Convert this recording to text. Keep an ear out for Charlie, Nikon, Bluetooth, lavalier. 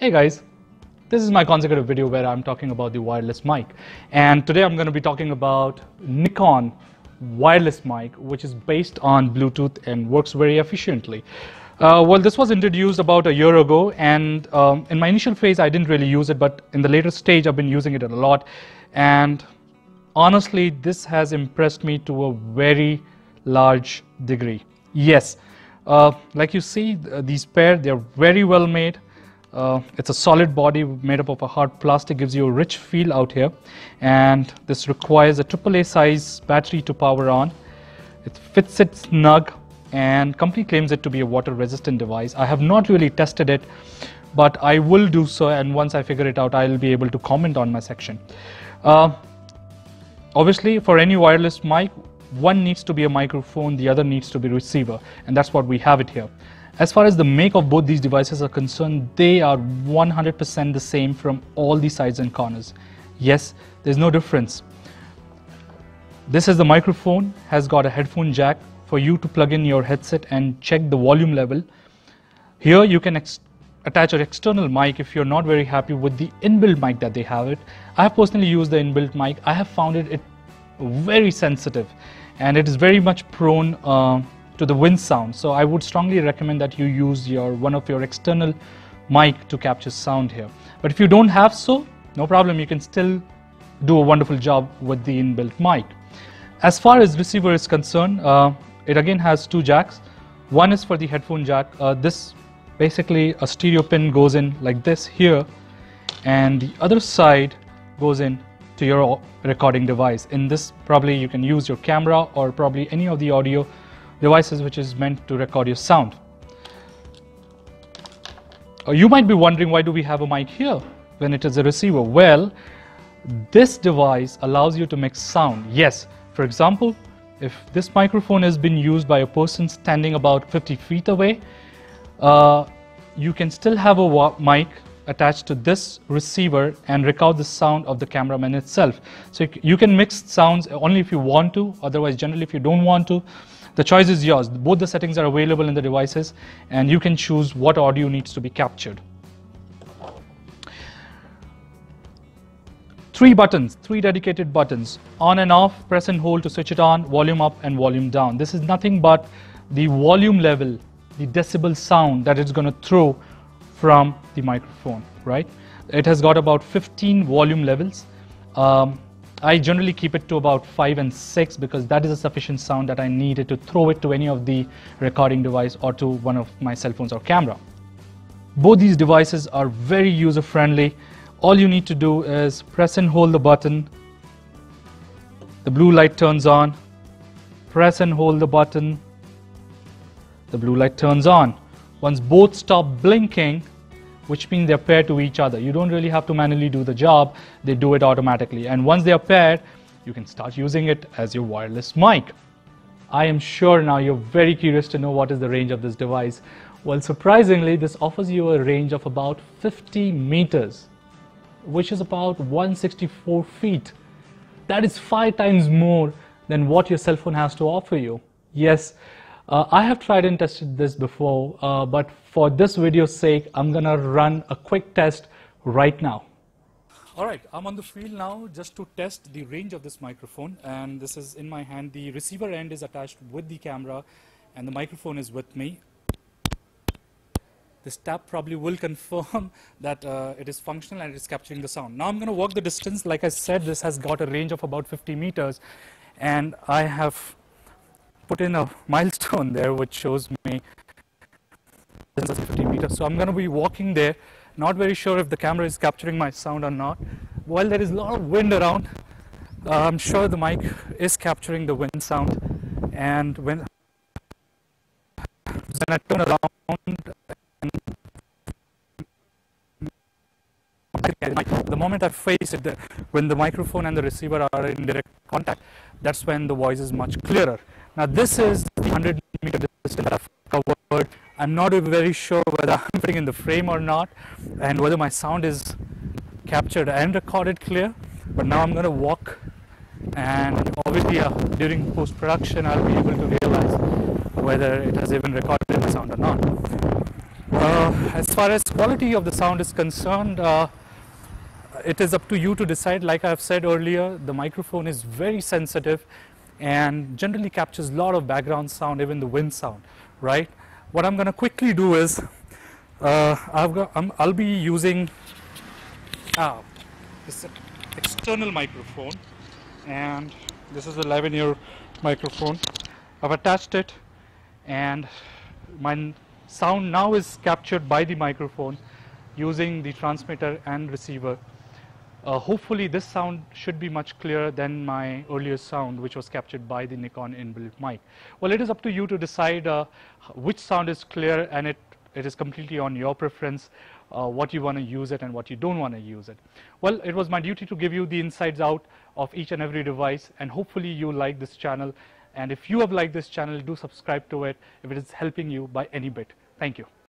Hey guys, this is my consecutive video where I'm talking about the wireless mic, and today I'm going to be talking about Nikon wireless mic, which is based on Bluetooth and works very efficiently. Well, this was introduced about a year ago, and in my initial phase I didn't really use it, but in the later stage I've been using it a lot, and honestly this has impressed me to a very large degree. Yes, like you see these pair, they're very well made. It's a solid body made up of a hard plastic, gives you a rich feel out here, and this requires a AAA size battery to power on. It fits it snug, and company claims it to be a water resistant device. I have not really tested it, but I will do so, and once I figure it out I'll be able to comment on my section. Obviously for any wireless mic, one needs to be a microphone, the other needs to be a receiver, and that's what we have it here. As far as the make of both these devices are concerned, they are 100% the same from all the sides and corners. Yes, there's no difference. This is the microphone, has got a headphone jack for you to plug in your headset and check the volume level. Here you can attach an external mic if you're not very happy with the inbuilt mic that they have it. I have personally used the inbuilt mic. I have found it very sensitive, and it is very much prone to the wind sound, so I would strongly recommend that you use one of your external mic to capture sound here. But if you don't have, so no problem, you can still do a wonderful job with the inbuilt mic. As far as receiver is concerned, it again has two jacks. One is for the headphone jack. This basically a stereo pin goes in like this here, and the other side goes in to your recording device. In this probably you can use your camera or probably any of the audio devices which is meant to record your sound. You might be wondering, why do we have a mic here when it is a receiver? Well, this device allows you to mix sound. Yes, for example, if this microphone has been used by a person standing about 50 feet away, you can still have a mic attached to this receiver and record the sound of the cameraman itself. So you can mix sounds only if you want to, otherwise generally if you don't want to, the choice is yours. Both the settings are available in the devices, and you can choose what audio needs to be captured. Three buttons, three dedicated buttons, on and off, press and hold to switch it on, volume up and volume down. This is nothing but the volume level, the decibel sound that it's going to throw from the microphone, right? It has got about 15 volume levels. I generally keep it to about 5 and 6 because that is a sufficient sound that I needed to throw it to any of the recording device or to one of my cell phones or camera. Both these devices are very user friendly. All you need to do is press and hold the button. The blue light turns on. Press and hold the button. The blue light turns on. Once both stop blinking, which means they're paired to each other. You don't really have to manually do the job, they do it automatically. And once they are paired, you can start using it as your wireless mic. I am sure now you're very curious to know what is the range of this device. Well, surprisingly, this offers you a range of about 50 meters, which is about 164 feet. That is 5 times more than what your cell phone has to offer you. Yes. I have tried and tested this before, but for this video's sake, I'm gonna run a quick test right now. Alright, I'm on the field now just to test the range of this microphone, and this is in my hand. The receiver end is attached with the camera and the microphone is with me. This tap probably will confirm that it is functional and it's capturing the sound. Now I'm gonna walk the distance. Like I said, this has got a range of about 50 meters, and I have put in a milestone there which shows me this is 50 meters. So I'm going to be walking there, not very sure if the camera is capturing my sound or not. While there is a lot of wind around, I'm sure the mic is capturing the wind sound, and when then I turn around and the moment I face it, when the microphone and the receiver are in direct contact, that's when the voice is much clearer. Now this is the 100 meter distance that I've covered. I'm not very sure whether I'm putting in the frame or not, and whether my sound is captured and recorded clear. But now I'm going to walk, and obviously during post-production I'll be able to realize whether it has even recorded the sound or not. As far as quality of the sound is concerned, it is up to you to decide. Like I have said earlier, the microphone is very sensitive and generally captures a lot of background sound, even the wind sound, right? What I'm going to quickly do is, I'll be using this external microphone, and this is a lavalier microphone. I've attached it, and my sound now is captured by the microphone using the transmitter and receiver. Hopefully this sound should be much clearer than my earlier sound, which was captured by the Nikon inbuilt mic. Well, it is up to you to decide which sound is clear, and it is completely on your preference, what you want to use it and what you don't want to use it. Well, it was my duty to give you the insides out of each and every device, and hopefully you like this channel. And if you have liked this channel, do subscribe to it if it is helping you by any bit. Thank you.